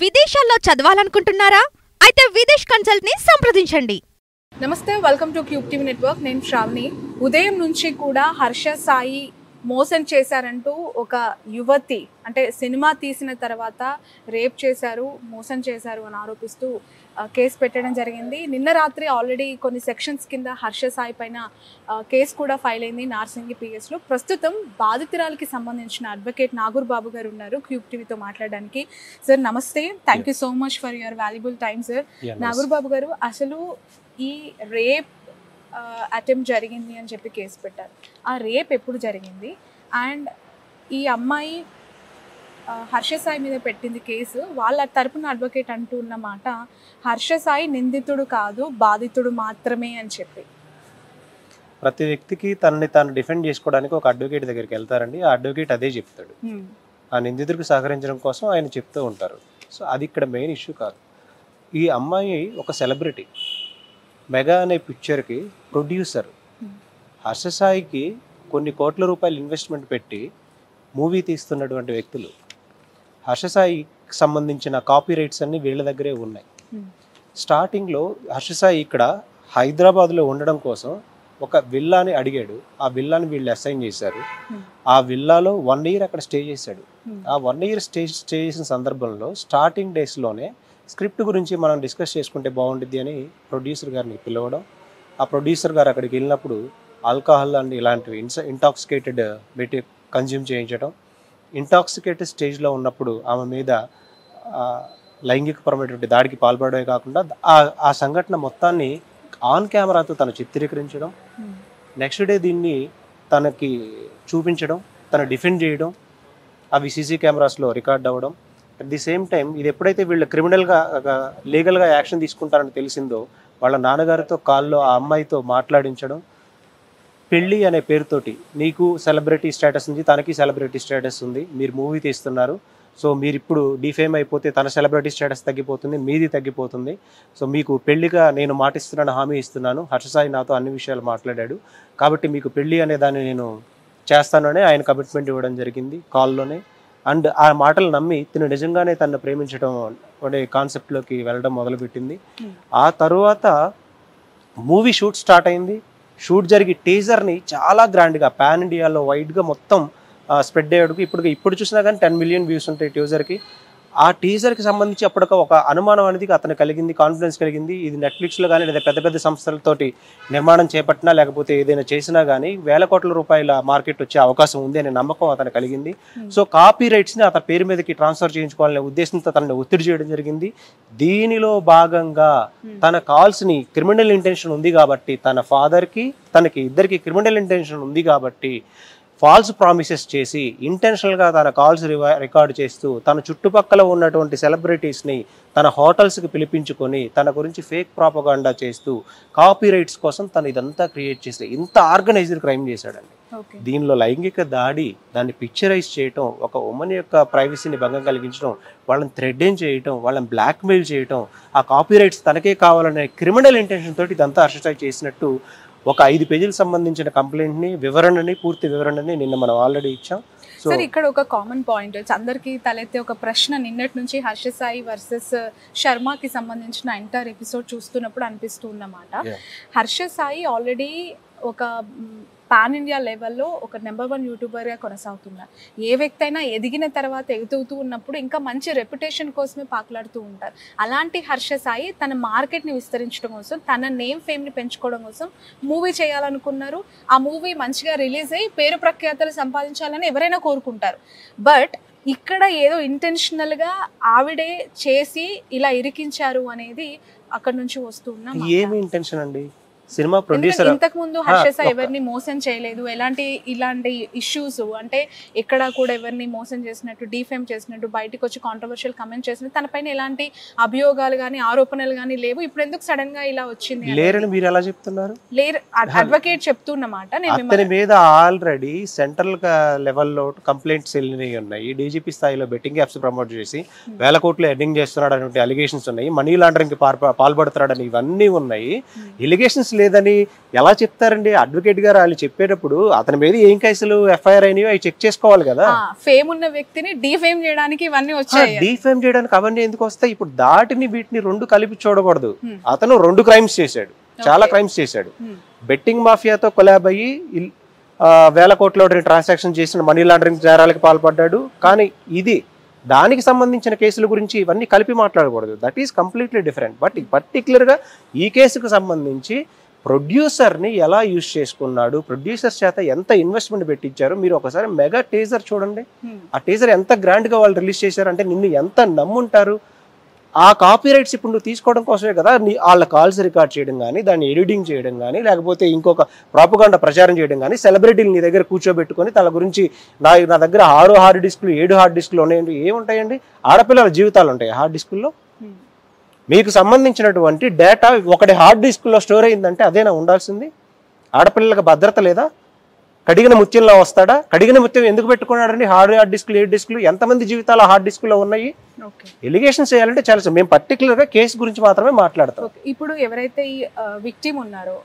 విదేశాల్లో చదవాలనుకుంటున్నారా? అయితే విదేశ్ కన్సల్ట్ని సంప్రదించండి. నమస్తే, welcome to Cube TV network. నేను శ్రావణి. ఉదయం నుంచి కూడా హర్ష సాయి మోసం చేశారంటూ ఒక యువతి, అంటే సినిమా తీసిన తర్వాత రేప్ చేశారు, మోసం చేశారు అని ఆరోపిస్తూ కేసు పెట్టడం జరిగింది. నిన్న రాత్రి ఆల్రెడీ కొన్ని సెక్షన్స్ కింద హర్ష సాయి పైన కేసు కూడా ఫైల్ అయింది నార్సింగి పిఎస్లో. ప్రస్తుతం బాధితురాలకి సంబంధించిన అడ్వకేట్ నాగూర్ బాబు గారు ఉన్నారు క్యూబ్ టీవీతో మాట్లాడడానికి. సార్ నమస్తే, thank you so much for your valuable time. Sir Nagur Babu garu, అసలు ఈ రేప్ అటెంప్ట్ జరిగింది అని చెప్పి కేసు పెట్టారు. ఆ రేప్ ఎప్పుడు జరిగింది? అండ్ ఈ అమ్మాయి హర్ష సాయి మీద పెట్టింది కేసు. వాళ్ళ తరపున అడ్వకేట్ అంటూ ఉన్నమాట, హర్ష సాయి నిందితుడు కాదు, బాధితుడు మాత్రమే అని చెప్పి. ప్రతి వ్యక్తికి తనని తాను డిఫెండ్ చేసుకోవడానికి ఒక అడ్వకేట్ దగ్గరికి వెళ్తారండి. ఆ అడ్వకేట్ అదే చెప్తాడు, ఆ నిందితుడికి సహకరించడం కోసం ఆయన చెప్తూ ఉంటారు. సో అది ఇక్కడ మెయిన్ ఇష్యూ కాదు. ఈ అమ్మాయి ఒక సెలబ్రిటీ. మెగా అనే పిక్చర్కి ప్రొడ్యూసర్ హర్ష సాయికి కొన్ని కోట్ల రూపాయలు ఇన్వెస్ట్మెంట్ పెట్టి మూవీ తీస్తున్నటువంటి వ్యక్తులు. హర్ష సాయికి సంబంధించిన కాపీ రైట్స్ అన్నీ వీళ్ళ దగ్గరే ఉన్నాయి. స్టార్టింగ్లో హర్ష సాయి ఇక్కడ హైదరాబాద్లో ఉండడం కోసం ఒక విల్లాని అడిగాడు. ఆ విల్లాని వీళ్ళు అసైన్ చేశారు. ఆ విల్లాలో 1 year అక్కడ స్టే చేశాడు. ఆ 1 year స్టే చేసిన సందర్భంలో స్టార్టింగ్ డేస్లోనే స్క్రిప్ట్ గురించి మనం డిస్కస్ చేసుకుంటే బాగుంటుంది అని ప్రొడ్యూసర్ గారిని పిలవడం, ఆ ప్రొడ్యూసర్ గారు అక్కడికి వెళ్ళినప్పుడు ఆల్కహాల్ అండ్ ఇలాంటివి ఇంటాక్సికేటెడ్ కన్జ్యూమ్ చేయించడం, ఇంటాక్సికేటెడ్ స్టేజ్లో ఉన్నప్పుడు ఆమె మీద లైంగికపరమైనటువంటి దాడికి పాల్పడమే కాకుండా ఆ సంఘటన మొత్తాన్ని ఆన్ కెమెరాతో తను చిత్రీకరించడం, నెక్స్ట్ డే దీన్ని తనకి చూపించడం, తను డిఫెండ్ చేయడం, అవి సీసీ కెమెరాస్లో రికార్డ్ అవ్వడం. అట్ ది సేమ్ టైం ఇది ఎప్పుడైతే వీళ్ళు క్రిమినల్గా లీగల్గా యాక్షన్ తీసుకుంటారని తెలిసిందో వాళ్ళ నాన్నగారితో కాల్లో ఆ అమ్మాయితో మాట్లాడించడం, పెళ్ళి అనే పేరుతోటి నీకు సెలబ్రిటీ స్టేటస్ ఉంది, తనకి సెలబ్రిటీ స్టేటస్ ఉంది, మీరు మూవీ తీస్తున్నారు, సో మీరు ఇప్పుడు డిఫేమ్ అయిపోతే తన సెలబ్రిటీ స్టేటస్ తగ్గిపోతుంది, మీది తగ్గిపోతుంది, సో మీకు పెళ్లిగా నేను మాటిస్తున్నాను, హామీ ఇస్తున్నాను, హర్ష సాయి నాతో అన్ని విషయాలు మాట్లాడాడు కాబట్టి మీకు పెళ్ళి అనే దాన్ని నేను చేస్తాననే ఆయన కమిట్మెంట్ ఇవ్వడం జరిగింది కాల్లోనే. అండ్ ఆ మాటలు నమ్మి తను నిజంగానే తనను ప్రేమించడం అనే కాన్సెప్ట్లోకి వెళ్ళడం మొదలుపెట్టింది. ఆ తర్వాత మూవీ షూట్ స్టార్ట్ అయింది. షూట్ జరిగి టీజర్ని చాలా గ్రాండ్గా పాన్ ఇండియాలో వైడ్గా మొత్తం స్ప్రెడ్ అయ్యేడుకు ఇప్పుడు చూసినా కానీ 10 million వ్యూస్ ఉంటాయి టీజర్కి. ఆ టీజర్కి సంబంధించి అప్పటిక ఒక అనుమానం అనేది అతను కలిగింది, కాన్ఫిడెన్స్ కలిగింది. ఇది నెట్ఫ్లిక్స్లో కానీ లేదా పెద్ద పెద్ద సంస్థలతోటి నిర్మాణం చేపట్టినా లేకపోతే ఏదైనా చేసినా కానీ 1,000 కోట్ల రూపాయల మార్కెట్ వచ్చే అవకాశం ఉంది అనే నమ్మకం అతను కలిగింది. సో కాపీ రైట్స్ని అతని పేరు మీదకి ట్రాన్స్ఫర్ చేయించుకోవాలనే ఉద్దేశంతో తనని ఒత్తిడి చేయడం జరిగింది. దీనిలో భాగంగా తన కాల్స్ని క్రిమినల్ ఇంటెన్షన్ ఉంది కాబట్టి, తన ఫాదర్కి తనకి ఇద్దరికి క్రిమినల్ ఇంటెన్షన్ ఉంది కాబట్టి ఫాల్స్ ప్రామిసెస్ చేసి ఇంటెన్షనల్గా తన కాల్స్ రికార్డ్ చేస్తూ తన చుట్టుపక్కల ఉన్నటువంటి సెలబ్రిటీస్ని తన హోటల్స్కి పిలిపించుకొని తన గురించి ఫేక్ ప్రాపగాండా చేస్తూ కాపీ రైట్స్ కోసం తను ఇదంతా క్రియేట్ చేసి ఇంత ఆర్గనైజ్డ్ క్రైమ్ చేశాడండి. దీనిలో లైంగిక దాడి, దాన్ని పిక్చరైజ్ చేయటం, ఒక ఉమెన్ యొక్క ప్రైవసీని భంగం కలిగించడం, వాళ్ళని థ్రెడ్డింగ్ చేయటం, వాళ్ళని బ్లాక్మెయిల్ చేయటం, ఆ కాపీ రైట్స్ తనకే కావాలనే క్రిమినల్ ఇంటెన్షన్ తోటి ఇదంతా హర్ష చేసినట్టు ఒక 5 pages సంబంధించిన కంప్లైంట్ని వివరణని పూర్తి వివరణని నిన్న మనం ఆల్రెడీ ఇచ్చాం. సార్ ఇక్కడ ఒక కామన్ పాయింట్ అందరికీ తలెత్తే ఒక ప్రశ్న, నిన్నటి నుంచి హర్ష సాయి వర్సెస్ శర్మకి సంబంధించిన ఎంటర్ ఎపిసోడ్ చూస్తున్నప్పుడు అనిపిస్తూ ఉన్నమాట, హర్ష సాయి ఆల్రెడీ ఒక పాన్ ఇండియా లెవెల్లో ఒక నెంబర్ 1 యూట్యూబర్గా కొనసాగుతున్నారు. ఏ వ్యక్తి అయినా ఎదిగిన తర్వాత ఎగుతూ ఉన్నప్పుడు ఇంకా మంచి రెప్యుటేషన్ కోసమే పాకులాడుతూ ఉంటారు. అలాంటి హర్ష సాయి తన మార్కెట్ని విస్తరించడం కోసం, తన నేమ్ ఫేమ్ని పెంచుకోవడం కోసం మూవీ చేయాలనుకున్నారు. ఆ మూవీ మంచిగా రిలీజ్ అయ్యి పేరు ప్రఖ్యాతలు సంపాదించాలని ఎవరైనా కోరుకుంటారు. బట్ ఇక్కడ ఏదో ఇంటెన్షనల్గా ఆవిడే చేసి ఇలా ఇరికించారు అనేది అక్కడ నుంచి వస్తున్న ఏమి ఇంటెన్షన్ అండి. సినిమా ప్రొడ్యూసర్ ఇంతకు ముందు హర్ష సాయి ఎవరిని మోసం చేయలేదు. ఇలాంటి ఇష్యూస్ అంటే ఎక్కడ కూడా ఎవరిని మోసం చేసినట్టు, డిఫేమ్ చేసినట్టు, బయటకు వచ్చి కాంట్రవర్షియల్ కమెంట్ చేసినట్టు తనపైన ఎలాంటి అభియోగాలు కానీ ఆరోపణలు కానీ లేవు. ఇప్పుడు ఎందుకు సడన్ గా ఇలా వచ్చింది? లేరని మీరు ఎలా చెప్తున్నారు? లేరు, అడ్వకేట్ చెప్తున్నమాట. నేను మీద ఆల్రెడీ సెంట్రల్ లెవెల్లో కంప్లైంట్స్ వెళ్ళినవి ఉన్నాయి. డీజీపీ స్థాయిలో బెట్టింగ్ యాప్స్ ప్రమోట్ చేసి 1,000 కోట్లు ఎర్నింగ్ చేస్తున్నాడు అనే అలిగేషన్స్ ఉన్నాయి. మనీ లాండరింగ్కి పాల్పడుతున్నాడు అని ఇవన్నీ ఉన్నాయి. ఎలిగేషన్స్ లేదని ఎలా చెప్తారండి అడ్వకేట్ గారు? వాళ్ళు చెప్పేటప్పుడు అతని మీద ఏం కేసులు ఎఫ్ఐఆర్ అయినాయో అవి చెక్ చేసుకోవాలి కదా. ఫేమ్ ఉన్న వ్యక్తిని డిఫేమ్ చేయడానికి ఇవన్నీ వచ్చాయి. డిఫేమ్ చేయడానికి అవన్నీ ఎందుకు వస్తాయి? ఇప్పుడు దాటిని వీటిని రెండు కలిపి చూడకూడదు. అతను రెండు క్రైమ్స్ చేశాడు, చాలా క్రైమ్స్ చేశాడు. బెట్టింగ్ మాఫియాతో కొలాబ్ అయ్యి వేల కోట్ల ట్రాన్సాక్షన్ చేసిన మనీ లాండరింగ్ నేరాలకు పాల్పడ్డాడు. కానీ ఇది దానికి సంబంధించిన కేసుల గురించి ఇవన్నీ కలిపి మాట్లాడకూడదు. That is completely different. But పర్టికులర్గా ఈ కేసుకు సంబంధించి ప్రొడ్యూసర్ని ఎలా యూజ్ చేసుకున్నాడు, ప్రొడ్యూసర్ చేత ఎంత ఇన్వెస్ట్మెంట్ పెట్టించారు. మీరు ఒకసారి మెగా టీజర్ చూడండి. ఆ టీజర్ ఎంత గ్రాండ్గా వాళ్ళు రిలీజ్ చేశారంటే నిన్ను ఎంత నమ్ముంటారు. ఆ కాపీ రైట్స్ ఇప్పుడు నువ్వు తీసుకోవడం కోసమే కదా వాళ్ళ కాల్స్ రికార్డ్ చేయడం కానీ, దాన్ని ఎడిటింగ్ చేయడం కానీ, లేకపోతే ఇంకొక ప్రాపగాండా ప్రచారం చేయడం కానీ, సెలబ్రిటీలు నీ దగ్గర కూర్చోబెట్టుకొని తన గురించి నా దగ్గర 6 హార్డ్ డిస్క్లు 7 హార్డ్ డిస్క్లు ఉన్నాయండి. ఏముంటాయండి? ఆడపిల్లల జీవితాలు ఉంటాయి హార్డ్ డిస్కుల్లో. మీకు సంబంధించినటువంటి డేటా ఒకటి హార్డ్ డిస్క్లో స్టోర్ అయిందంటే అదేనా ఉండాల్సింది? ఆడపిల్లలకు భద్రత లేదా? కడిగిన ముత్యంలో వస్తాడా? కడిగిన ముత్యం ఎందుకు పెట్టుకున్నాడండి? హార్డ్ డిస్క్లు 7 డిస్క్లు ఎంతమంది జీవితాలు హార్డ్ డిస్క్లో ఉన్నాయి? ఎలిగేషన్స్ చేయాలంటే చాలా. మేము పర్టికులర్ గా కేసు గురించి మాత్రమే మాట్లాడతాం. ఇప్పుడు ఎవరైతే ఈ విక్టిమ్ ఉన్నారో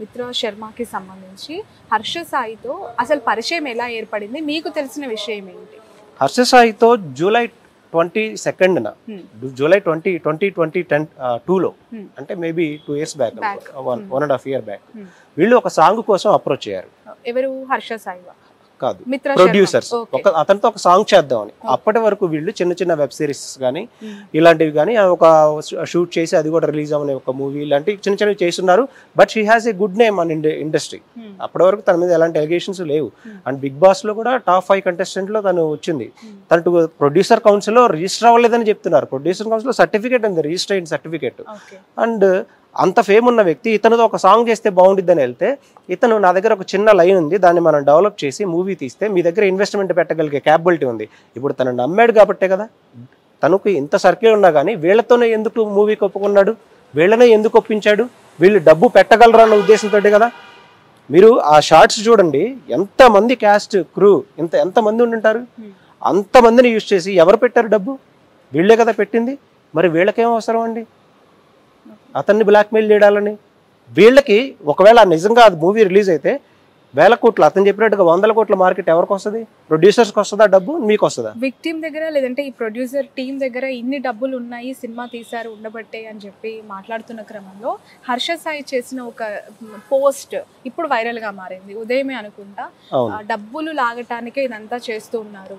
మిత్రా శర్మకి సంబంధించి హర్ష సాయితో అసలు పరిచయం ఎలా ఏర్పడింది, మీకు తెలిసిన విషయం ఏంటి? హర్ష సాయితో జూలై 22న 2022లో, అంటే maybe 2 years back, 1.5 year back, వీళ్ళు ఒక సాంగ్ కోసం అప్రోచ్ అయ్యారు. ఎవరు? హర్ష సాయి కాదు, ప్రొడ్యూసర్స్. అతనితో ఒక సాంగ్ చేద్దామని. అప్పటి వరకు వీళ్ళు చిన్న చిన్న వెబ్ సిరీస్ కానీ ఇలాంటివి కానీ ఒక షూట్ చేసి అది కూడా రిలీజ్ అవ్వని ఒక మూవీ ఇలాంటివి చిన్న చిన్నవి చేస్తున్నారు. But she has a good name an industry. అప్పటి వరకు తన మీద ఎలాంటి ఎలిగేషన్స్ లేవు. అండ్ బిగ్ బాస్ లో కూడా టాప్ 5 కంటెస్టెంట్ లో తను వచ్చింది. తనకు ప్రొడ్యూసర్ కౌన్సిల్ లో రిజిస్టర్ అవ్వలేదని చెప్తున్నారు. ప్రొడ్యూసర్ కౌన్సిల్ లో సర్టిఫికేట్ ఉంది, రిజిస్టర్ అయిన సర్టిఫికేట్. అండ్ అంత ఫేమ్ ఉన్న వ్యక్తి ఇతనితో ఒక సాంగ్ చేస్తే బాగుంటుందని వెళ్తే, ఇతను నా దగ్గర ఒక చిన్న లైన్ ఉంది, దాన్ని మనం డెవలప్ చేసి మూవీ తీస్తే మీ దగ్గర ఇన్వెస్ట్మెంట్ పెట్టగలిగే క్యాపబిలిటీ ఉంది. ఇప్పుడు తను నమ్మాడు కాబట్టే కదా. తనకు ఇంత సర్కిల్ ఉన్నా కానీ వీళ్లతోనే ఎందుకు మూవీకి ఒప్పుకున్నాడు, వీళ్ళనే ఎందుకు ఒప్పించాడు? వీళ్ళు డబ్బు పెట్టగలరు అన్న ఉద్దేశంతో కదా. మీరు ఆ షార్ట్స్ చూడండి, ఎంతమంది క్యాస్ట్ క్రూ ఎంతమంది ఉండుంటారు. అంతమందిని యూజ్ చేసి ఎవరు పెట్టారు? డబ్బు వీళ్లే కదా పెట్టింది. మరి వీళ్ళకేం అవసరం అండి అతన్ని బ్లాక్మెయిల్ చేయడాలని? వీళ్ళకి ఒకవేళ నిజంగా అది మూవీ రిలీజ్ అయితే 1000 కోట్లు, అతను చెప్పినట్టుగా 100 కోట్ల మార్కెట్ ఎవరికి వస్తుంది? ప్రొడ్యూసర్స్కి వస్తుందా? డబ్బు మీకు వస్తుందా? విక్టిమ్ దగ్గర లేదంటే ఈ ప్రొడ్యూసర్ టీమ్ దగ్గర ఇన్ని డబ్బులు ఉన్నాయి, సినిమా తీశారు ఉండబట్టే అని చెప్పి మాట్లాడుతున్న క్రమంలో హర్ష సాయి చేసిన ఒక పోస్ట్ ఇప్పుడు వైరల్ గా మారింది. ఉదయమే అనుకుంటా, డబ్బులు లాగటానికే ఇదంతా చేస్తూ ఉన్నారు.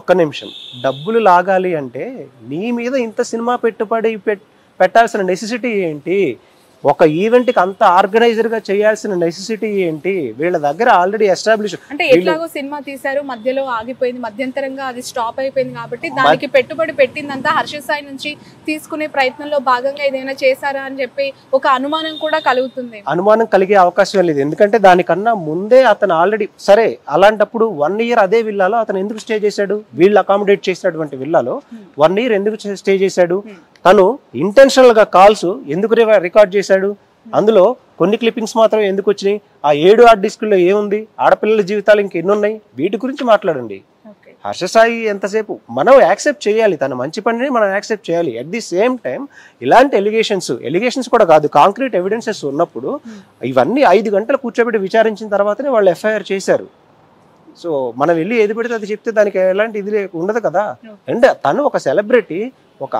ఒక్క నిమిషం. డబ్బులు లాగాలి అంటే నీ మీద ఇంత సినిమా పెట్టాల్సిన నెసెసిటీ ఏంటి? ఒక ఈవెంట్కి అంత ఆర్గనైజర్గా చేయాల్సిన నెసెసిటీ ఏంటి? వీళ్ళ దగ్గర ఆల్రెడీ ఎస్టాబ్లిష్, అంటే ఎట్లాగో సినిమా తీశారు, మధ్యలో ఆగిపోయింది, మధ్యంతరంగా అది స్టాప్ అయిపోయింది కాబట్టి దానికి పెట్టుబడి పెట్టిందంతా హర్ష సాయి నుంచి తీసుకునే ప్రయత్నంలో భాగంగా ఏదైనా చేశారా అని చెప్పి ఒక అనుమానం కూడా కలుగుతుంది. అనుమానం కలిగే అవకాశం లేదు. ఎందుకంటే దానికన్నా ముందే అతను ఆల్రెడీ సరే. అలాంటప్పుడు 1 year అదే విల్లాలో అతను ఎందుకు స్టే చేశాడు? వీళ్ళు అకామిడేట్ చేసినటువంటి విల్లాలో 1 year ఎందుకు స్టే చేశాడు? తను ఇంటెన్షనల్గా కాల్స్ ఎందుకు రికార్డ్ చేశాడు? అందులో కొన్ని క్లిప్పింగ్స్ మాత్రం ఎందుకు వచ్చినాయి? ఆ 7 హార్డ్ డిస్క్లో ఏముంది? ఆడపిల్లల జీవితాలు ఇంకెన్నున్నాయి? వీటి గురించి మాట్లాడండి. హర్ష సాయి ఎంతసేపు మనం యాక్సెప్ట్ చేయాలి, తన మంచి పనిని మనం యాక్సెప్ట్ చేయాలి. అట్ ది సేమ్ టైం ఇలాంటి ఎలిగేషన్స్ కూడా కాదు, కాంక్రీట్ ఎవిడెన్సెస్ ఉన్నప్పుడు ఇవన్నీ 5 గంటలు కూర్చోబెట్టి విచారించిన తర్వాతనే వాళ్ళు ఎఫ్ఐఆర్ చేశారు. సో మనం వెళ్ళి ఏది పెడితే అది చెప్తే దానికి ఎలాంటి ఇది ఉండదు కదా. అండ్ తను ఒక సెలబ్రిటీ, ఒక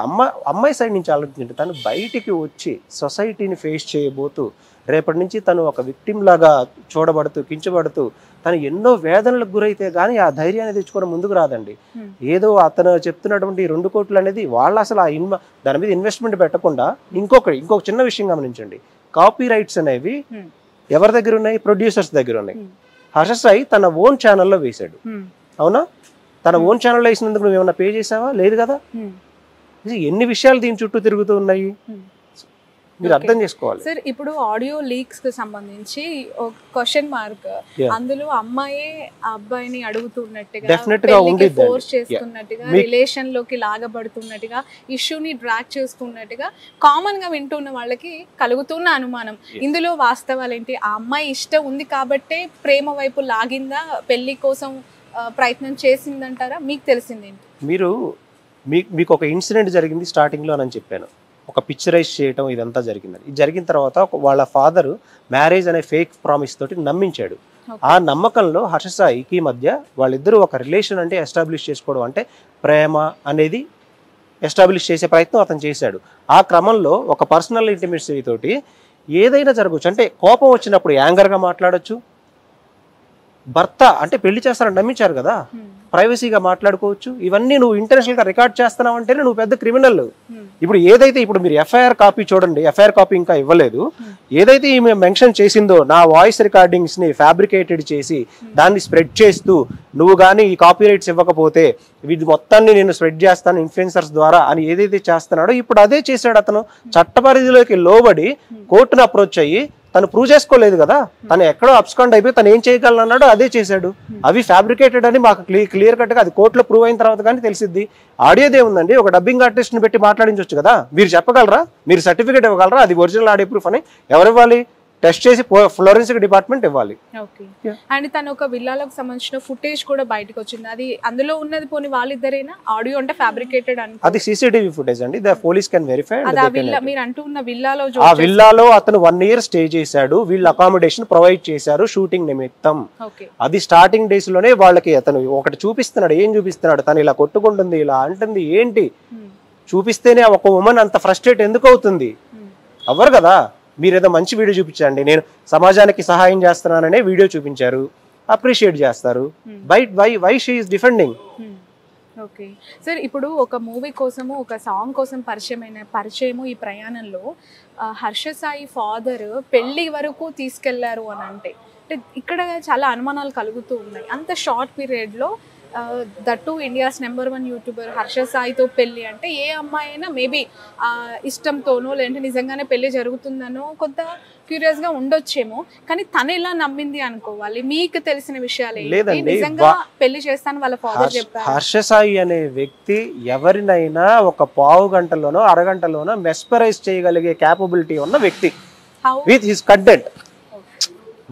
అమ్మాయి సైడ్ నుంచి ఆలోచించండి. తను బయటికి వచ్చి సొసైటీని ఫేస్ చేయబోతూ, రేపటి నుంచి తను ఒక విక్టిమ్ లాగా చూడబడుతూ, కించబడుతూ, తను ఎన్నో వేదనలకు గురైతే కానీ ఆ ధైర్యాన్ని తెచ్చుకోవడం ముందుకు రాదండి. ఏదో అతను చెప్తున్నటువంటి 2 కోట్లు అనేది వాళ్ళు అసలు దాని మీద ఇన్వెస్ట్మెంట్ పెట్టకుండా. ఇంకొక చిన్న విషయం గమనించండి, కాపీ రైట్స్ అనేవి ఎవరి దగ్గర ఉన్నాయి? ప్రొడ్యూసర్స్ దగ్గర ఉన్నాయి. హర్ష సాయి తన ఓన్ ఛానల్లో వేశాడు, అవునా? తన ఓన్ ఛానల్లో వేసినందుకు నువ్వు ఏమన్నా పే చేసావా? లేదు కదా. ఎన్ని విషయాలు దీని చుట్టూ తిరుగుతూ ఉన్నాయి, మీరు అర్థం చేసుకోవాలి. సార్, ఇప్పుడు ఆడియో లీక్స్ కి సంబంధించి ఒక క్వశ్చన్ మార్క్, అందులో అమ్మాయే ఆ అబ్బాయిని అడుగుతున్నట్టుగా, ఫోర్స్ చేస్తున్నట్టుగా, రిలేషన్ లోకి లాగబడుతున్నట్టుగా, ఇష్యూని డ్రాగ్ చేస్తున్నట్టుగా కామన్ గా వింటున్న వాళ్ళకి కలుగుతున్న అనుమానం. ఇందులో వాస్తవాలు ఏంటి? ఆ అమ్మాయి ఇష్టం ఉంది కాబట్టే ప్రేమ వైపు లాగిందా, పెళ్లి కోసం ప్రయత్నం చేసిందంటారా? మీకు తెలిసిందేంటి? మీరు మీకు ఒక ఇన్సిడెంట్ జరిగింది స్టార్టింగ్లో అని చెప్పాను. ఒక ఒక పిక్చరైజ్ చేయడం ఇదంతా జరిగిందని. ఇది జరిగిన తర్వాత వాళ్ళ ఫాదర్ మ్యారేజ్ అనే ఫేక్ ప్రామిస్ తోటి నమ్మించాడు. ఆ నమ్మకంలో హర్షసాయికి మధ్య వాళ్ళిద్దరూ ఒక రిలేషన్ అంటే ఎస్టాబ్లిష్ చేసుకోవడం అంటే ప్రేమ అనేది ఎస్టాబ్లిష్ చేసే ప్రయత్నం అతను చేశాడు. ఆ క్రమంలో ఒక పర్సనల్ ఇంటిమేసీ తోటి ఏదైనా జరగవచ్చు, అంటే కోపం వచ్చినప్పుడు యాంగర్గా మాట్లాడచ్చు, భర్త అంటే పెళ్లి చేస్తానని నమ్మించారు కదా ప్రైవసీగా మాట్లాడుకోవచ్చు. ఇవన్నీ నువ్వు ఇంటర్నేషనల్గా రికార్డ్ చేస్తున్నావు అంటేనే నువ్వు పెద్ద క్రిమినల్. ఇప్పుడు ఏదైతే ఇప్పుడు మీరు ఎఫ్ఐఆర్ కాపీ చూడండి, ఎఫ్ఐఆర్ కాపీ ఇంకా ఇవ్వలేదు, ఏదైతే ఈమె మెన్షన్ చేసిందో నా వాయిస్ రికార్డింగ్స్ని ఫ్యాబ్రికేటెడ్ చేసి దాన్ని స్ప్రెడ్ చేస్తూ నువ్వు కానీ ఈ కాపీరైట్స్ ఇవ్వకపోతే వీటి మొత్తాన్ని నేను స్ప్రెడ్ చేస్తాను ఇన్ఫ్లుయెన్సర్స్ ద్వారా అని ఏదైతే చేస్తున్నాడో ఇప్పుడు అదే చేశాడు అతను. చట్టపరిధిలోకి లోబడి కోర్టును అప్రోచ్ అయ్యి తను ప్రూవ్ చేసుకోలేదు కదా, తను ఎక్కడో అబ్స్కాండ్ అయిపోయి తను ఏం చేయగలను అన్నాడో అదే చేశాడు. అవి ఫ్యాబ్రికేటెడ్ అని మాకు క్లియర్ కట్గా అది కోర్టులో ప్రూవ్ అయిన తర్వాత కానీ తెలిసింది. ఆడియోదే ఉందండి, ఒక డబ్బింగ్ ఆర్టిస్ట్ని పెట్టి మాట్లాడించవచ్చు కదా, మీరు చెప్పగలరా, మీరు సర్టిఫికేట్ ఇవ్వగలరా అది ఒరిజినల్ ఆడియో ప్రూఫ్ అని? ఎవరు ఇవ్వాలి? టెస్ట్ చేసి ఫ్లోరెన్సిక్ డిపార్ట్మెంట్ ఇవ్వాలి. అండ్ తను ఒక విల్లాలకు సంబంధించిన ఫుటేజ్ కూడా బయటకు వచ్చింది, అది అందులో ఉన్నది పోని వాళ్ళిద్దరైనా ఆడియో అంటే ఫ్యాబ్రికేటెడ్ అని అది సీసీటీవీ ఫుటేజ్ అండి, ద పోలీస్ కెన్ వెరిఫై. మీరు అంటున్న విల్లాలో, ఆ విల్లాలో అతను 1 year స్టే చేశాడు, వీళ్ళు అకామిడేషన్ ప్రొవైడ్ చేశారు షూటింగ్ నిమిత్తం. అది స్టార్టింగ్ డేస్ లోనే వాళ్ళకి అతను ఒకటి చూపిస్తున్నాడు. ఏం చూపిస్తున్నాడు? తను ఇలా కొట్టుకుంటుంది, ఇలా అంటుంది. ఏంటి చూపిస్తేనే ఒక ఉమెన్ అంత ఫ్రస్ట్రేట్ ఎందుకు అవుతుంది? అవ్వరు కదా. మీరేదో మంచి వీడియో చూపించండి, నేను సమాజానికి సహాయం చేస్తున్నాననే వీడియో చూపించారు, అప్రిషియేట్ చేస్తారు. Why she is defending? Okay sir, ఇప్పుడు ఒక మూవీ కోసము ఒక సాంగ్ కోసం పరిచయము ఈ ప్రయాణంలో హర్ష సాయి ఫాదర్ పెళ్లి వరకు తీసుకెళ్లారు అని అంటే ఇక్కడ చాలా అనుమానాలు కలుగుతూ ఉన్నాయి. అంత షార్ట్ పీరియడ్లో that India's number 1 YouTuber Harsha సాయితో పెళ్ళి అంటే ఏ అమ్మాయి అయినా మేబీ ఇష్టంతోనో లేదంటే నిజంగానే పెళ్ళి జరుగుతుందనో కొంత క్యూరియస్గా ఉండొచ్చేమో, కానీ తను ఎలా నమ్మింది అనుకోవాలి? మీకు తెలిసిన విషయాలు లేదండి, నిజంగా పెళ్లి చేస్తాను వాళ్ళ ఫాదర్ చెప్పారు. హర్ష సాయి అనే వ్యక్తి ఎవరినైనా ఒక పావు గంటలోనో అరగంటలోనో మెస్పరైజ్ చేయగలిగే క్యాపబిలిటీ ఉన్న వ్యక్తి విత్ హిస్ కంటెంట్.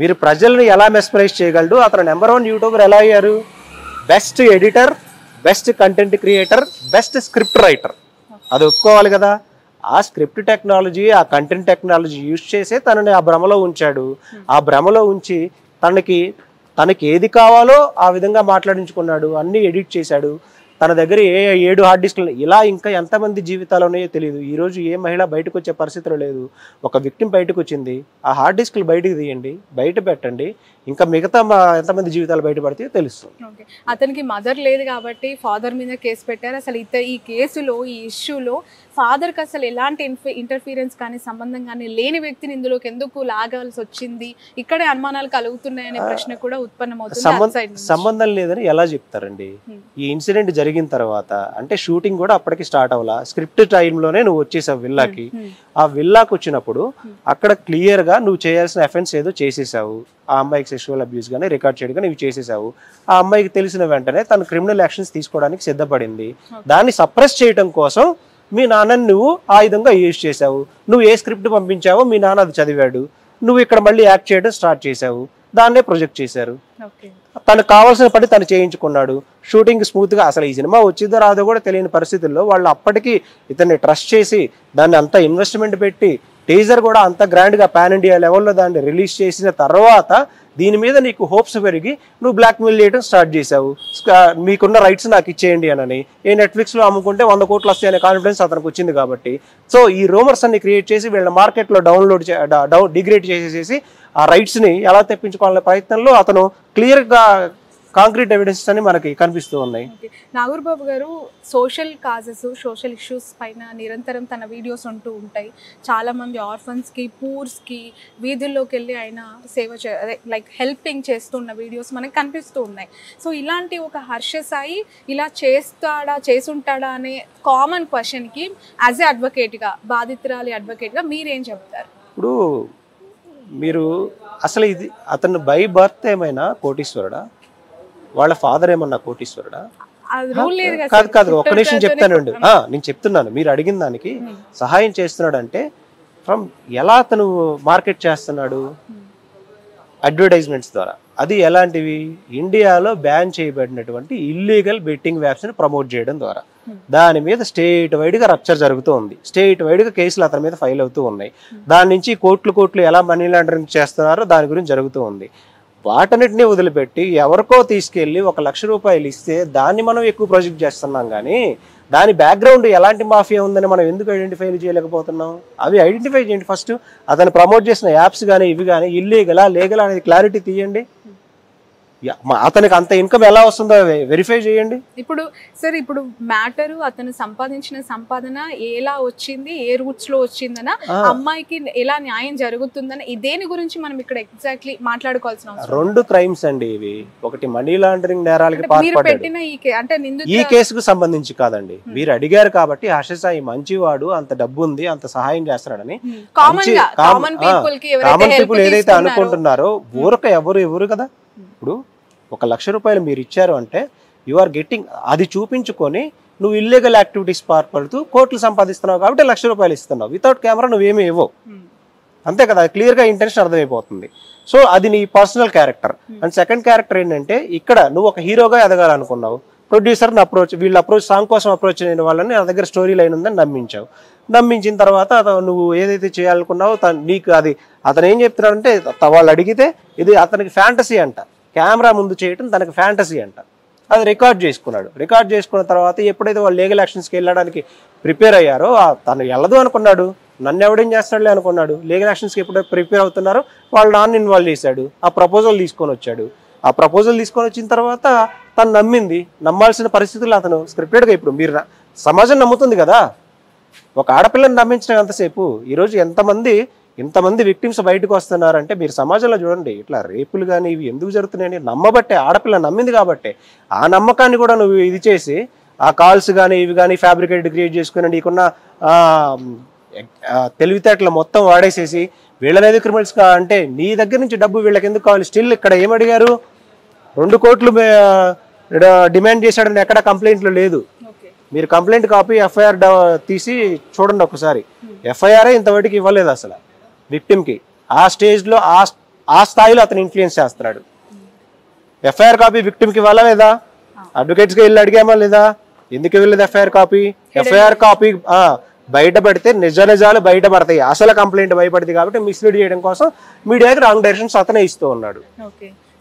మీరు ప్రజల్ని ఎలా మెస్పరైజ్ చేయగలడు? అతను నెంబర్ 1 యూట్యూబర్ ఎలా అయ్యారు? Best editor, best content creator, best script writer, అది ఒప్పుకోవాలి కదా. ఆ స్క్రిప్ట్ టెక్నాలజీ, ఆ కంటెంట్ టెక్నాలజీ యూజ్ చేసే తనని ఆ భ్రమలో ఉంచాడు. ఆ భ్రమలో ఉంచి తనకి ఏది కావాలో ఆ విధంగా మాట్లాడించుకున్నాడు, అన్నీ ఎడిట్ చేశాడు. తన దగ్గర 7 హార్డ్ డిస్క్లు. ఇలా ఇంకా ఎంతమంది జీవితాలు ఉన్నాయో తెలియదు. ఈరోజు ఏ మహిళ బయటకు వచ్చే పరిస్థితులు లేదు. ఒక విక్టిమ్ బయటకు వచ్చింది, ఆ హార్డ్ డిస్క్లు బయటకు తీయండి, బయట పెట్టండి, ఇంకా మిగతా ఎంతమంది జీవితాలు బయటపడితే తెలుస్తుంది. అతనికి మదర్ లేదు కాబట్టి ఫాదర్ మీద కేసు పెట్టారు. అసలు ఈ కేసులో ఈ ఇష్యూలో ఫాదర్కి అసలు ఎలాంటి ఇంటర్ఫీరెన్స్ కానీ సంబంధం కానీ లేని వ్యక్తిని ఇందులోకి ఎందుకు లాగాల్సి వచ్చింది? ఇక్కడే అనుమానాలు కలుగుతున్నాయనే ప్రశ్న కూడా ఉత్పన్నమవుతుంది. సంబంధం లేదని ఎలా చెప్తారండి? ఈ ఇన్సిడెంట్ జరిగిన తర్వాత అంటే షూటింగ్ కూడా అప్పటికి స్టార్ట్ అవ్వాలా, స్క్రిప్ట్ టైంలోనే నువ్వు వచ్చేసావు విల్లాకి. ఆ విల్లాకి వచ్చినప్పుడు అక్కడ క్లియర్గా నువ్వు చేయాల్సిన అఫెన్స్ ఏదో చేసేసావు, ఆ అమ్మాయికి సెక్షువల్ అబ్యూస్ కానీ రికార్డ్ చేయడం కానీ ఇవి చేసేసావు. ఆ అమ్మాయికి తెలిసిన వెంటనే తను క్రిమినల్ యాక్షన్స్ తీసుకోవడానికి సిద్ధపడింది. దాన్ని సప్రెస్ చేయడం కోసం మీ నాన్నని నువ్వు ఆయుధంగా యూజ్ చేసావు. నువ్వు ఏ స్క్రిప్ట్ పంపించావో మీ నాన్న అది చదివాడు, నువ్వు ఇక్కడ మళ్ళీ యాక్ట్ చేయడం స్టార్ట్ చేసావు, దాన్నే ప్రొజెక్ట్ చేశారు. తనకు కావాల్సిన పని తను చేయించుకున్నాడు. షూటింగ్ స్మూత్గా, అసలు ఈ సినిమా వచ్చిందో రాదో కూడా తెలియని పరిస్థితుల్లో వాళ్ళు అప్పటికి ఇతన్ని ట్రస్ట్ చేసి దాన్ని అంతా ఇన్వెస్ట్మెంట్ పెట్టి టీజర్ కూడా అంత గ్రాండ్గా పాన్ ఇండియా లెవెల్లో దాన్ని రిలీజ్ చేసిన తర్వాత దీని మీద నీకు హోప్స్ పెరిగి నువ్వు బ్లాక్మెయిల్ చేయడం స్టార్ట్ చేసావు. మీకున్న రైట్స్ నాకు ఇచ్చేయండి అని, ఏ నెట్ఫ్లిక్స్లో అమ్ముకుంటే 100 కోట్లు వస్తాయి అనే కాన్ఫిడెన్స్ అతనికి వచ్చింది కాబట్టి. సో ఈ రూమర్స్ అన్ని క్రియేట్ చేసి వీళ్ళ మార్కెట్లో డిగ్రేడ్ చేసేసి ఆ రైట్స్ని ఎలా తెప్పించుకోవాలనే ప్రయత్నంలో అతను క్లియర్గా కాంక్రీట్ ఎవిడెన్స్ అని మనకి కనిపిస్తూ ఉన్నాయి. నాగూర్ బాబు గారు, సోషల్ కాజెస్, సోషల్ ఇష్యూస్ పైన నిరంతరం తన వీడియోస్ ఉంటూ ఉంటాయి. చాలామంది ఆర్ఫన్స్కి, పూర్స్కి వీధుల్లోకి వెళ్ళి ఆయన సేవ లైక్ హెల్పింగ్ చేస్తున్న వీడియోస్ మనకు కనిపిస్తూ ఉన్నాయి. సో ఇలాంటి ఒక హర్ష సాయి ఇలా చేసుంటాడా అనే కామన్ క్వశ్చన్కి యాజ్ ఏ అడ్వకేట్గా, బాధితురాలి అడ్వకేట్గా మీరేం చెప్తారు? ఇప్పుడు మీరు అసలు ఇది అతను బై బర్త్ ఏమైనా కోటీశ్వరుడా? వాళ్ళ ఫాదర్ ఏమన్నా కోటీశ్వరుడా? కాదు కాదు, ఒక్క నిమిషం చెప్తానండి. నేను చెప్తున్నాను, మీరు అడిగిన దానికి సహాయం చేస్తున్నాడు అంటే ఫ్రమ్ ఎలా అతను మార్కెట్ చేస్తున్నాడు? అడ్వర్టైజ్మెంట్స్ ద్వారా. అది ఎలాంటివి? ఇండియాలో బ్యాన్ చేయబడినటువంటి ఇల్లీగల్ బెట్టింగ్ యాప్స్ని ప్రమోట్ చేయడం ద్వారా. దాని మీద స్టేట్ వైడ్గా రప్చర్ జరుగుతూ ఉంది. స్టేట్ వైడ్గా కేసులు అతని మీద ఫైల్ అవుతూ ఉన్నాయి. దాని నుంచి కోట్లు కోట్లు ఎలా మనీ లాండరింగ్ చేస్తున్నారో దాని గురించి జరుగుతూ ఉంది. వాటన్నిటినీ వదిలిపెట్టి ఎవరికో తీసుకెళ్ళి 1,00,000 రూపాయలు ఇస్తే దాన్ని మనం ఎక్కువ ప్రాజెక్ట్ చేస్తున్నాం, కానీ దాని బ్యాక్గ్రౌండ్ ఎలాంటి మాఫియా ఉందని మనం ఎందుకు ఐడెంటిఫై చేయలేకపోతున్నాం? అవి ఐడెంటిఫై చేయండి ఫస్ట్. అతను ప్రమోట్ చేసిన యాప్స్ కానీ ఇవి కానీ ఇల్లీగలా లీగలా అనేది క్లారిటీ తీయండి. అతనికి అంత ఇన్కమ్ ఎలా వస్తుందో వెరిఫై చేయండి. ఇప్పుడు సార్, ఇప్పుడు మ్యాటర్ అతను సంపాదించిన సంపాదన ఎలా వచ్చింది, ఏ రూట్స్ లో వచ్చిందనా, అమ్మాయికి ఎలా న్యాయం జరుగుతుందనా, దేని గురించి మనం ఇక్కడ ఎగ్జాక్ట్లీ మాట్లాడుకోవాల్సిన అవసరం. రెండు క్రైమ్స్ అండి ఇవి. ఒకటి మనీ లాండరింగ్ నేరాలకి పాల్పడ్డాడు. ఈ కేసుకు సంబంధించి కాదండి, మీరు అడిగారు కాబట్టి హర్ష సాయి మంచివాడు, అంత డబ్బు ఉంది, అంత సహాయం చేస్తాడని కామన్ పీపుల్ ఏదైతే అనుకుంటున్నారో ఊరక ఎవరు కదా. ఇప్పుడు 1,00,000 రూపాయలు మీరు ఇచ్చారు అంటే యు ఆర్ గెట్టింగ్, అది చూపించుకొని నువ్వు ఇల్లీగల్ యాక్టివిటీస్ పాల్పడుతూ కోట్లు సంపాదిస్తున్నావు కాబట్టి 1,00,000 రూపాయలు ఇస్తున్నావు. వితౌట్ కెమెరా నువ్వేమీ ఇవ్వవు, అంతే కదా. క్లియర్గా ఇంటెన్షన్ అర్థమైపోతుంది. సో అది నీ personal character. And second character ఏంటంటే, ఇక్కడ నువ్వు ఒక హీరోగా ఎదగాలనుకున్నావు, ప్రొడ్యూసర్ని అప్రోచ్, వీళ్ళు అప్రోచ్, సాంగ్ కోసం అప్రోచ్ అయిన వాళ్ళని నా దగ్గర స్టోరీ లైన్ ఉందని నమ్మించావు. నమ్మించిన తర్వాత నువ్వు ఏదైతే చేయాలనుకున్నావో నీకు అది అతను ఏం చెప్తున్నాడంటే, వాళ్ళు అడిగితే ఇది అతనికి ఫ్యాంటసీ అంట, కెమెరా ముందు చేయటం తనకు ఫ్యాంటసీ అంట. అది రికార్డ్ చేసుకున్నాడు. రికార్డ్ చేసుకున్న తర్వాత ఎప్పుడైతే వాళ్ళు లీగల్ యాక్షన్స్కి వెళ్ళడానికి ప్రిపేర్ అయ్యారో, తను వెళ్ళదు అనుకున్నాడు, నన్ను ఎవడేం చేస్తాడులే అనుకున్నాడు. లీగల్ యాక్షన్స్కి ఎప్పుడైతే ప్రిపేర్ అవుతున్నారో వాళ్ళు నాన్న ఇన్వాల్వ్ చేశాడు, ఆ ప్రపోజల్ తీసుకొని వచ్చాడు. ఆ ప్రపోజల్ తీసుకొని వచ్చిన తర్వాత తను నమ్మింది, నమ్మాల్సిన పరిస్థితుల్లో అతను స్క్రిప్టెడ్గా. ఇప్పుడు మీరు సమాజం నమ్ముతుంది కదా, ఒక ఆడపిల్లని నమ్మించడం ఎంతసేపు? ఈరోజు ఎంతమంది విక్టిమ్స్ బయటకు వస్తున్నారంటే, మీరు సమాజంలో చూడండి, ఇట్లా రేపులు కానీ ఇవి ఎందుకు జరుగుతున్నాయని నమ్మబట్టే, ఆడపిల్ల నమ్మింది కాబట్టి. ఆ నమ్మకాన్ని కూడా నువ్వు ఇది చేసి ఆ కాల్స్ కానీ ఇవి కానీ ఫ్యాబ్రికేటెడ్ క్రియేట్ చేసుకుని నీకున్న తెలివితేటలు మొత్తం వాడేసేసి వీళ్ళనేది క్రిమినల్స్ అంటే నీ దగ్గర నుంచి డబ్బు వీళ్ళకి ఎందుకు కావాలి? స్టిల్ ఇక్కడ ఏమడిగారు, 2 కోట్లు డిమాండ్ చేశాడని ఎక్కడ కంప్లైంట్లో లేదు. మీరు కంప్లైంట్ కాపీ ఎఫ్ఐఆర్ తీసి చూడండి ఒకసారి, ఎఫ్ఐఆర్ ఇంతవరకు ఇవ్వలేదు అసలు విక్టిమ్కి. ఆ స్టేజ్లో ఆ స్థాయిలో అతను ఇన్ఫ్లుయెన్స్ చేస్తున్నాడు. ఎఫ్ఐఆర్ కాపీ విక్టిమ్కి ఇవ్వాలా లేదా? అడ్వకేట్స్గా వెళ్ళి అడిగామా లేదా? ఎందుకు ఇవ్వలేదు ఎఫ్ఐఆర్ కాపీ? ఎఫ్ఐఆర్ కాపీ బయట పడితే నిజాలు బయటపడతాయి, అసలు కంప్లైంట్ భయపడుతుంది. కాబట్టి మిస్లీడ్ చేయడం కోసం మీడియాకి రాంగ్ డైరెక్షన్స్ అతనే ఇస్తూ ఉన్నాడు.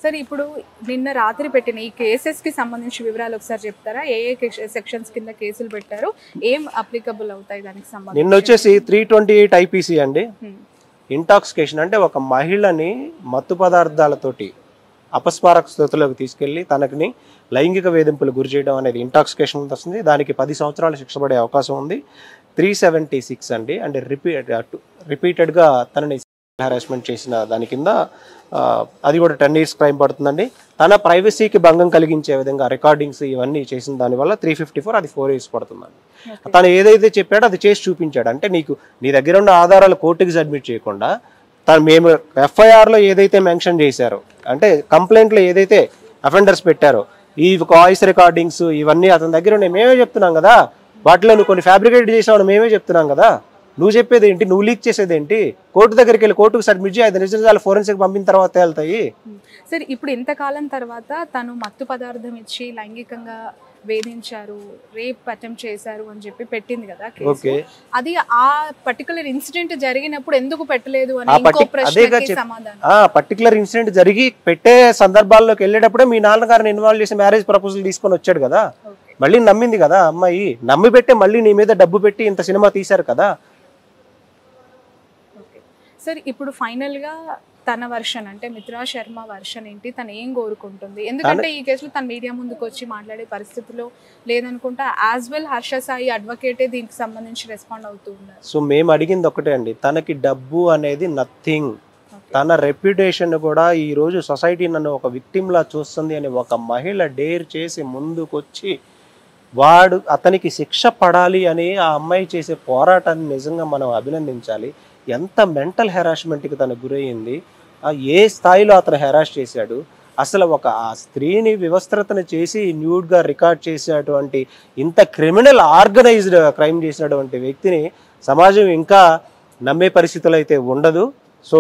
సార్, ఇప్పుడు నిన్న రాత్రి పెట్టిన ఈ కేసెస్కి సంబంధించిన వివరాలు ఒకసారి చెప్తారా? ఏ సెక్షన్స్ కింద కేసులు పెట్టారు, ఏం అప్లికబుల్ అవుతాయి దానికి సంబంధించి? నిన్న వచ్చేసి 328 IPC అండి, ఇంటాక్సికేషన్. అంటే ఒక మహిళని మత్తు పదార్థాలతోటి అపస్మారక స్థితిలోకి తీసుకెళ్లి తనకిని లైంగిక వేధింపులు గురి చేయడం అనేది ఇంటాక్సికేషన్ వస్తుంది. దానికి 10 సంవత్సరాలు శిక్ష పడే అవకాశం ఉంది. 376 అండి, అంటే రిపీటెడ్గా తనని హెరాస్మెంట్ చేసిన దాని కింద అది కూడా 10 years క్రైమ్ పడుతుందండి. తన ప్రైవసీకి భంగం కలిగించే విధంగా రికార్డింగ్స్ ఇవన్నీ చేసిన దానివల్ల 354, అది 4 years పడుతుందండి. తను ఏదైతే చెప్పాడో అది చేసి చూపించాడు అంటే, నీ దగ్గర ఉన్న ఆధారాలు కోర్టుకి సబ్మిట్ చేయకుండా తను మేము ఎఫ్ఐఆర్లో ఏదైతే మెన్షన్ చేశారో, అంటే కంప్లైంట్లో ఏదైతే అఫెండర్స్ పెట్టారో, ఈ వాయిస్ రికార్డింగ్స్ ఇవన్నీ అతని దగ్గర ఉన్నాయి. మేమే చెప్తున్నాం కదా వాటిలో, నువ్వు కొన్ని ఫ్యాబ్రికేట్ చేసావు మేమే చెప్తున్నాం కదా, నువ్వు చెప్పేది ఏంటి, నువ్వు లీక్ చేసేది ఏంటి? కోర్టు దగ్గరికి వెళ్ళి కోర్టుకు సబ్మిట్ చేయి, అది నిజాలు ఫోరెన్సిక్ పంపిన తర్వాత తేలుతాయి. సార్, ఇప్పుడు ఇంతకాలం తర్వాత తను మత్తు పదార్థం ఇచ్చి లైంగికంగా వేధించారు, రేప్ అటెంప్ట్ చేశారు అని చెప్పి పెట్టింది కదా కేసు. అది ఆ పర్టికులర్ ఇన్సిడెంట్ జరిగినప్పుడు ఎందుకు పెట్టలేదు అని ఇంకో ప్రశ్నకి సమాధానం. ఆ పర్టికులర్ ఇన్సిడెంట్ జరిగి పెట్టే సందర్భాల్లోకి వెళ్ళేటప్పుడే మీ నాన్నగారిని ఇన్వాల్వ్ చేసి మ్యారేజ్ ప్రపోజల్ తీసుకొని వచ్చాడు కదా, మళ్ళీ నమ్మింది కదా అమ్మాయి, నమ్మి పెట్టే మళ్ళీ నీ మీద డబ్బు పెట్టి ఇంత సినిమా తీశారు కదా. సార్, ఇప్పుడు ఫైనల్గా తన వర్షన్ అంటే మిత్రా శర్మ వర్షన్ ఏంటి, తను ఏం కోరుకుంటుంది? ఎందుకంటే ఈ కేసులో తను మీడియా ముందుకు వచ్చి మాట్లాడే పరిస్థితిలో లేదనుకుంటా. యాజ్ వెల్ హర్ష సాయి అడ్వకేటే దీనికి సంబంధించి రెస్పాండ్ అవుతూ ఉన్నారు. సో మేము అడిగింది ఒకటే అండి, తనకి డబ్బు అనేది నథింగ్, తన రెప్యుటేషన్ కూడా ఈరోజు సొసైటీ నన్ను ఒక విక్టిమ్లా చూస్తుంది అని ఒక మహిళ డేర్ చేసి ముందుకొచ్చి అతనికి శిక్ష పడాలి అని ఆ అమ్మాయి చేసే పోరాటాన్ని నిజంగా మనం అభినందించాలి. ఎంత మెంటల్ హెరాస్మెంట్కి తను గురయ్యింది, ఏ స్థాయిలో అతను హెరాస్ చేశాడు, అసలు ఒక ఆ స్త్రీని వివస్త్రతను చేసి న్యూడ్గా రికార్డ్ చేసినటువంటి ఇంత క్రిమినల్ ఆర్గనైజ్డ్ క్రైమ్ చేసినటువంటి వ్యక్తిని సమాజం ఇంకా నమ్మే పరిస్థితులు అయితే ఉండదు. సో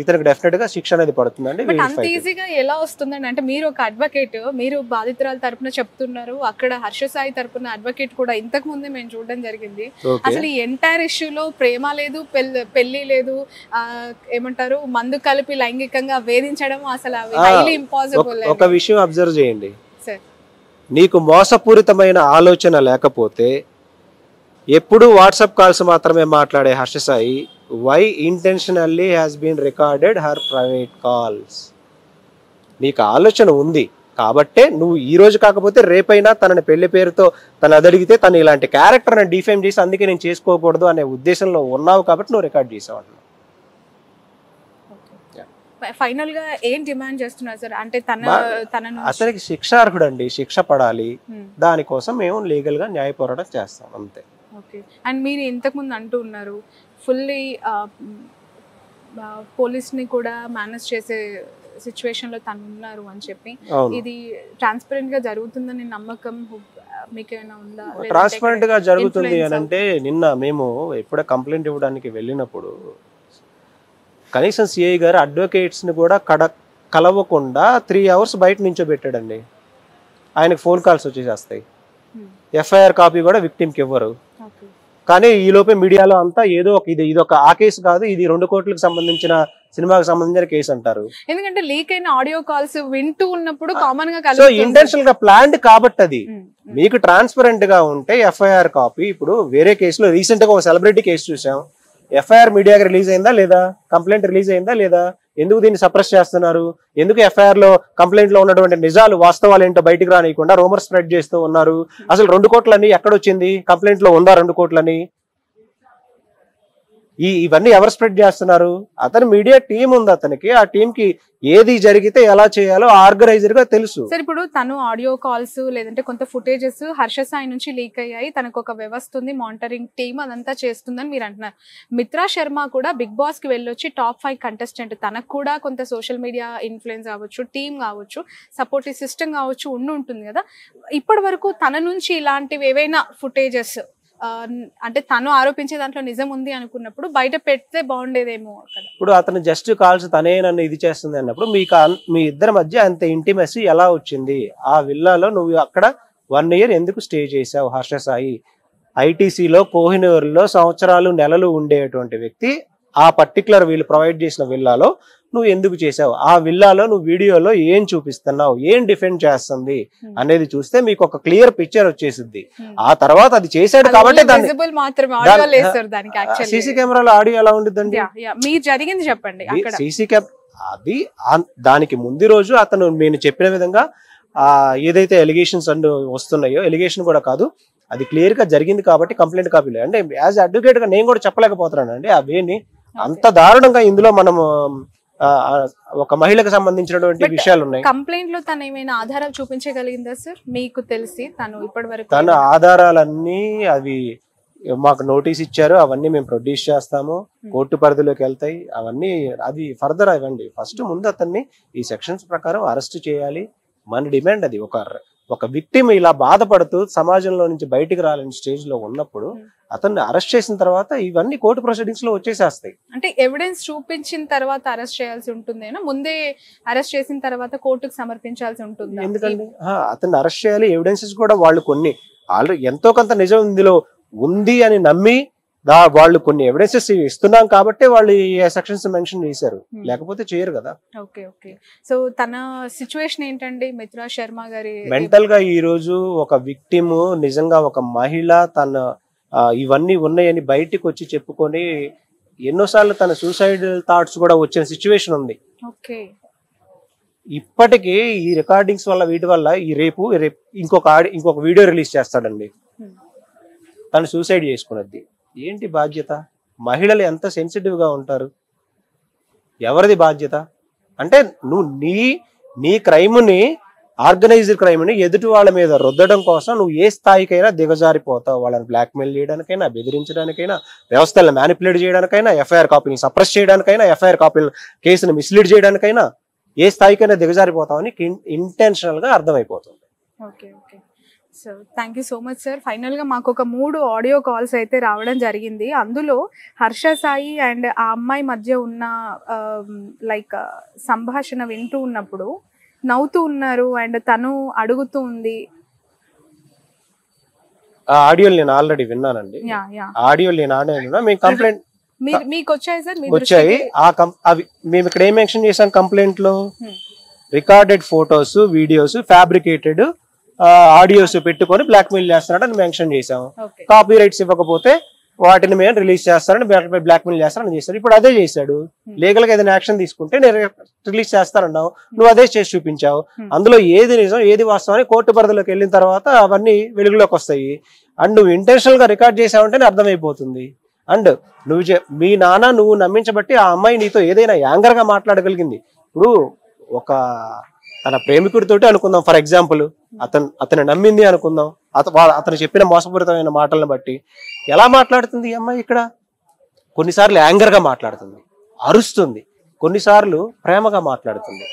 ఇతనికి డెఫినెట్ గా శిక్ష అనేది పడుతుందండి. అంత ఈజీగా ఎలా వస్తుందండి అంటే మీరు ఒక అడ్వకేట్, మీరు బాధితురాల తరపున చెప్తున్నారు, అక్కడ హర్ష సాయి తరపున అడ్వకేట్ కూడా ఇంతకు ముందే మేము చూడడం జరిగింది. అసలు ఈ ఎంటైర్ ఇష్యూలో ప్రేమ లేదు, పెళ్లి లేదు, ఏమంటారు మందు కలిపి లైంగికంగా వేధించడం అసలు హైలీ ఇంపాసిబుల్. ఒక విషయం అబ్జర్వ్ చేయండి, నీకు మోసపూరితమైన ఆలోచన లేకపోతే ఎప్పుడు వాట్సాప్ కాల్స్ మాత్రమే మాట్లాడే Harsha Sai why intentionally has been recorded her private calls. నీకు ఆలోచన ఉంది కాబట్టే నువ్వు ఈ రోజు కాకపోతే రేపైనా తనని పెళ్లి పేరుతో తను అదడిగితే తను ఇలాంటి క్యారెక్టర్ని డిఫేమ్ చేసి అందుకే నేను చేసుకోకూడదు అనే ఉద్దేశంలో ఉన్నావు కాబట్టి నువ్వు రికార్డ్ చేసావు అంటున్నావు. ఫైనల్ గా ఏం డిమాండ్ చేస్తున్నారు సార్ అంటే అతనికి శిక్ష అర్హుడండి, శిక్ష పడాలి. దానికోసం మేము లీగల్ గా న్యాయ పోరాటం చేస్తాం అంతే. ఓకే, అండ్ మీరు ఇంతకు ముందు అంటూ ఉన్నారు ఫుల్లీ పోలీస్ని కూడా మేనేజ్ చేసే సిచ్యువేషన్ లో తను ఉన్నారు అని చెప్పి, ఇది ట్రాన్స్పరెంట్ గా జరుగుతుందని నమ్మకం మీకేమైనా ఉందా? ట్రాన్స్పరెంట్ గా జరుగుతుంది అని అంటే నిన్న మేము ఎప్పుడ కంప్లైంట్ ఇవ్వడానికి వెళ్ళినప్పుడు కనీసం సిఐ గారు అడ్వకేట్స్ని కూడా కలవకుండా 3 hours బయట నించోబెట్టాడండి. ఆయనకు ఫోన్ కాల్స్ వచ్చేసేస్తాయి, ఎఫ్ఐఆర్ కాపీ కూడా విక్టిమ్కి ఇవ్వరు. కానీ ఈలోపే మీడియాలో అంతా ఏదో ఇది ఒక ఆ కేసు కాదు, ఇది 2 కోట్లకు సంబంధించిన సినిమాకి సంబంధించిన కేసు అంటారు. ఎందుకంటే లీక్ అయిన ఆడియో కాల్స్ వింటూ ఉన్నప్పుడు కామన్ గా సో ఇంటెన్షనల్ గా ప్లాన్డ్ కాబట్టి అది మీకు ట్రాన్స్పరెంట్ గా ఉంటే ఎఫ్ఐఆర్ కాపీ. ఇప్పుడు వేరే కేసులో రీసెంట్ గా ఒక సెలబ్రిటీ కేసు చూసాం, ఎఫ్ఐఆర్ మీడియాకి రిలీజ్ అయిందా లేదా, కంప్లైంట్ రిలీజ్ అయిందా లేదా, ఎందుకు దీన్ని సప్రెస్ చేస్తున్నారు, ఎందుకు ఎఫ్ఐఆర్ లో కంప్లైంట్ లో ఉన్నటువంటి నిజాలు వాస్తవాలు ఏంటో బయటకు రానియకుండా రూమర్ స్ప్రెడ్ చేస్తూ ఉన్నారు. అసలు 2 కోట్లని ఎక్కడొచ్చింది, కంప్లైంట్ లో ఉందా 2 కోట్లని, ఇవన్నీ ఎవరు స్ప్రెడ్ చేస్తున్నారు? అతని మీడియా టీం ఉంది అతనికి, ఆ టీం కి ఏది జరిగితే ఎలా చేయాలో ఆర్గనైజర్ గా తెలుసు. సార్ ఇప్పుడు తను ఆడియో కాల్స్ లేదంటే కొంత ఫుటేజెస్ హర్ష సాయి నుంచి లీక్ అయ్యాయి, తనకు ఒక వ్యవస్థ ఉంది, మానిటరింగ్ టీం అదంతా చేస్తుందని మీరు అంటున్నారు. మిత్రా శర్మ కూడా బిగ్ బాస్ కి వెళ్ళొచ్చి top 5 కంటెస్టెంట్, తనకు కూడా కొంత సోషల్ మీడియా ఇన్ఫ్లుయెన్స్ కావచ్చు, టీం కావచ్చు, సపోర్టివ్ సిస్టమ్ కావచ్చు ఉంటుంది కదా. ఇప్పటి వరకు తన నుంచి ఇలాంటివి ఏవైనా ఫుటేజెస్ అంటే తను ఆరోపించే దాంట్లో నిజం ఉంది అనుకున్నప్పుడు బయట పెడితే బాగుండేదేమో. ఇప్పుడు అతను జస్ట్ కాల్స్ తనే నన్ను ఇది చేస్తుంది అన్నప్పుడు మీ ఇద్దరి మధ్య అంత ఇంటిమసీ ఎలా వచ్చింది? ఆ విల్లాలో నువ్వు అక్కడ 1 year ఎందుకు స్టే చేసావు? హర్ష సాయి ITCలో కోహినూరులో సంవత్సరాలు నెలలు ఉండేటువంటి వ్యక్తి, ఆ పర్టికులర్ వీళ్ళు ప్రొవైడ్ చేసిన విల్లాలో నువ్వు ఎందుకు చేసావు? ఆ విల్లాలో నువ్వు వీడియోలో ఏం చూపిస్తున్నావు, ఏం డిఫెండ్ చేస్తుంది అనేది చూస్తే మీకు ఒక క్లియర్ పిక్చర్ వచ్చేసింది. ఆ తర్వాత అది చేశాడు కాబట్టి సీసీ కెమెరాలో ఆడియో ఎలా ఉంటుందండి మీరు జరిగింది చెప్పండి. సీసీ అది దానికి ముందు రోజు అతను నేను చెప్పిన విధంగా ఏదైతే ఎలిగేషన్స్ అండ్ వస్తున్నాయో, ఎలిగేషన్ కూడా కాదు అది క్లియర్ గా జరిగింది కాబట్టి కంప్లైంట్ కాపీలో అంటే యాజ్ అడ్వకేట్ గా నేను కూడా చెప్పలేకపోతున్నాను అండి అవేని అంత దారుణంగా. ఇందులో మనం ఒక మహిళకు సంబంధించినటువంటి విషయాలు ఉన్నాయి. కంప్లైంట్ లో తను ఏమైనా ఆధారాలు చూపించగలిగిందా సార్ మీకు తెలిసి? తను ఇప్పటివరకు తన ఆధారాలన్నీ అవి మాకు నోటీస్ ఇచ్చారు, అవన్నీ మేము ప్రొడ్యూస్ చేస్తాము, కోర్టు పరిధిలోకి వెళ్తాయి అవన్నీ. అది ఫర్దర్ ఇవ్వండి, ఫస్ట్ ముందు అతన్ని ఈ సెక్షన్స్ ప్రకారం అరెస్ట్ చేయాలి మన డిమాండ్. అది ఒక విక్టిమ్ ఇలా బాధపడుతూ సమాజంలో నుంచి బయటికి రాలేని స్టేజ్ లో ఉన్నప్పుడు అతన్ని అరెస్ట్ చేసిన తర్వాత ఇవన్నీ కోర్టు ప్రొసీడింగ్స్ లో వచ్చేసేస్తాయి. అంటే ఎవిడెన్స్ చూపించిన తర్వాత అరెస్ట్ చేయాల్సి ఉంటుంది, ముందే అరెస్ట్ చేసిన తర్వాత కోర్టుకు సమర్పించాల్సి ఉంటుంది. ఎందుకంటే అతన్ని అరెస్ట్ చేయాలి, ఎవిడెన్సెస్ కూడా వాళ్ళు కొన్ని ఆల్రెడీ ఎంతో కొంత నిజం ఇందులో ఉంది అని నమ్మి వాళ్ళు కొన్ని ఎవిడెన్సెస్ ఇస్తున్నాం కాబట్టి వాళ్ళు ఈ సెక్షన్స్ మెన్షన్ చేశారు, లేకపోతే చేయరు కదా. ఓకే ఓకే, సో తన సిచ్యువేషన్ ఏంటండి మిత్రా శర్మ గారి? మెంటల్ గా ఈ రోజు ఒక విక్టిమ్ నిజంగా ఒక మహిళ తన ఇవన్నీ ఉన్నాయని బయటకు వచ్చి చెప్పుకొని ఎన్నోసార్లు తన సూసైడ్ థాట్స్ కూడా వచ్చిన సిచ్యువేషన్ ఉంది. ఓకే, ఇప్పటికీ ఈ రికార్డింగ్స్ వల్ల వీటి వల్ల ఈ రేపు ఇంకొక వీడియో రిలీజ్ చేస్తాడండి తను సూసైడ్ చేసుకున్నది. ఏంటి బాధ్యత? మహిళలు ఎంత సెన్సిటివ్ గా ఉంటారు, ఎవరిది బాధ్యత? అంటే నువ్వు నీ క్రైమ్ని ఆర్గనైజ్డ్ క్రైమ్ని ఎదుటి వాళ్ళ మీద రుద్దడం కోసం నువ్వు ఏ స్థాయికైనా దిగజారిపోతావు. వాళ్ళని బ్లాక్మెయిల్ చేయడానికైనా, బెదిరించడానికైనా, వ్యవస్థలను మ్యానిపులేట్ చేయడానికైనా, ఎఫ్ఐఆర్ కాపీని సప్రెస్ చేయడానికైనా, ఎఫ్ఐఆర్ కాపీని కేసును మిస్లీడ్ చేయడానికైనా ఏ స్థాయికైనా దిగజారిపోతామని ఇంటెన్షనల్ గా అర్థమైపోతుంది. So thank you so much sir. ఫైనల్గా మాకు ఒక 3 ఆడియో కాల్స్ అయితే రావడం జరిగింది. అందులో హర్ష సాయి అండ్ ఆ అమ్మాయి మధ్య ఉన్న లైక్ సంభాషణ వింటూ ఉన్నప్పుడు నవ్వుతూ ఉన్నారు అండ్ తను అడుగుతూ ఉంది. ఆడియోలు నేను ఆల్రెడీ విన్నానండి. ఆడియోలు నేను ఆడినా కంప్లైంట్ మీకు వచ్చాయి సార్, వచ్చాయి. మేము ఇక్కడ ఏం మెన్షన్ చేసాం కంప్లైంట్ లో, recorded photos, videos, fabricated audios పెట్టుకొని బ్లాక్ మెయిల్ చేస్తున్నాడని మెన్షన్ చేసాము. కాపీ రైట్స్ ఇవ్వకపోతే వాటిని మేము రిలీజ్ చేస్తారని బ్లాక్ మెయిల్ చేస్తారని చేశారు. ఇప్పుడు అదే చేశాడు. లీగల్ గా ఏదైనా యాక్షన్ తీసుకుంటే నేను రిలీజ్ చేస్తానన్నావు, నువ్వు అదే చేసి చూపించావు. అందులో ఏది నిజం ఏది వాస్తవాన్ని కోర్టు పరిధిలోకి వెళ్ళిన తర్వాత అవన్నీ వెలుగులోకి వస్తాయి. అండ్ నువ్వు ఇంటెన్షనల్ గా రికార్డ్ చేసావంటేనే అర్థమైపోతుంది. అండ్ మీ నాన్న నువ్వు నమ్మించబట్టి ఆ అమ్మాయి నీతో ఏదైనా యాంగర్ గా మాట్లాడగలిగింది. ఇప్పుడు ఒక తన ప్రేమికుడితోటి అనుకుందాం, ఫర్ ఎగ్జాంపుల్ అతను నమ్మింది అనుకుందాం. అతను చెప్పిన మోసపూరితమైన మాటలను బట్టి ఎలా మాట్లాడుతుంది ఈ అమ్మాయి? ఇక్కడ కొన్నిసార్లు యాంగర్ గా మాట్లాడుతుంది, అరుస్తుంది, కొన్నిసార్లు ప్రేమగా మాట్లాడుతుంది.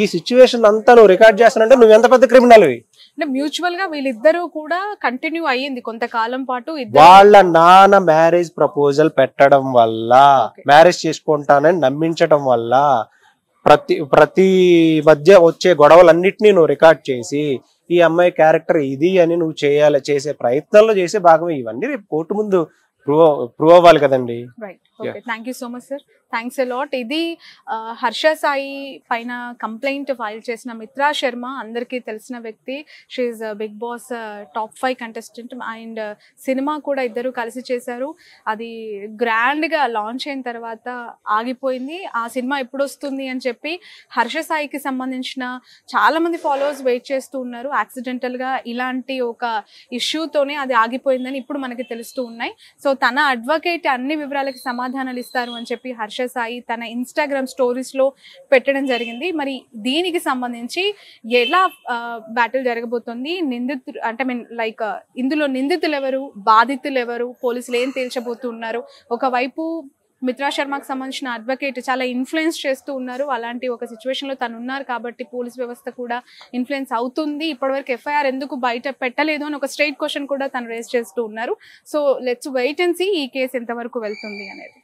ఈ సిచ్యువేషన్ అంతా నువ్వు రికార్డ్ చేస్తానంటే నువ్వు ఎంత పెద్ద క్రిమినల్వి. మ్యూచువల్ గా వీళ్ళిద్దరూ కూడా కంటిన్యూ అయ్యింది కొంతకాలం పాటు. వాళ్ళ నాన్న మ్యారేజ్ ప్రపోజల్ పెట్టడం వల్ల, మ్యారేజ్ చేసుకుంటానని నమ్మించడం వల్ల ప్రతి మధ్య వచ్చే గొడవలన్నింటినీ నువ్వు రికార్డ్ చేసి ఈ అమ్మాయి క్యారెక్టర్ ఇది అని నువ్వు చేసే ప్రయత్నంలో చేసే భాగమే. ఇవన్నీ రేపు కోర్టు ముందు ప్రూవ్ అవ్వాలి కదండి. Thank you so much sir, thanks a lot. ఇది హర్ష సాయి పైన కంప్లైంట్ ఫైల్ చేసిన మిత్రా శర్మ, అందరికీ తెలిసిన వ్యక్తి. She is big Boss top 5 contestant and cinema కూడా ఇద్దరు కలిసి చేశారు. అది గ్రాండ్గా లాంచ్ అయిన తర్వాత ఆగిపోయింది. ఆ సినిమా ఎప్పుడు వస్తుంది అని చెప్పి హర్ష సాయికి సంబంధించిన చాలామంది ఫాలోవర్స్ వెయిట్ చేస్తూ ఉన్నారు. యాక్సిడెంటల్గా ఇలాంటి ఒక ఇష్యూతోనే అది ఆగిపోయిందని ఇప్పుడు మనకి తెలుస్తూ ఉన్నాయి. సో తన అడ్వకేట్ అన్ని వివరాలకి సమాధానాలు ఇస్తారు అని చెప్పి హర్ష సాయి తన ఇన్స్టాగ్రామ్ స్టోరీస్లో పెట్టడం జరిగింది. మరి దీనికి సంబంధించి ఎలా బ్యాటిల్ జరగబోతుంది? నిందితులు అంటే మీన్ లైక్ ఇందులో నిందితులు ఎవరు, బాధితులు ఎవరు, పోలీసులు ఏం తేల్చబోతున్నారు? ఒకవైపు మిత్రా శర్మకు సంబంధించిన అడ్వకేట్ చాలా ఇన్ఫ్లుయెన్స్ చేస్తూ ఉన్నారు. అలాంటి ఒక సిచ్యువేషన్లో తను ఉన్నారు కాబట్టి పోలీస్ వ్యవస్థ కూడా ఇన్ఫ్లుయెన్స్ అవుతుంది. ఇప్పటివరకు ఎఫ్ఐఆర్ ఎందుకు బయట పెట్టలేదు అని ఒక స్ట్రైట్ క్వశ్చన్ కూడా తను రేస్ చేస్తూ ఉన్నారు. So let's wait and see ఈ కేసు ఎంతవరకు వెళ్తుంది అనేది.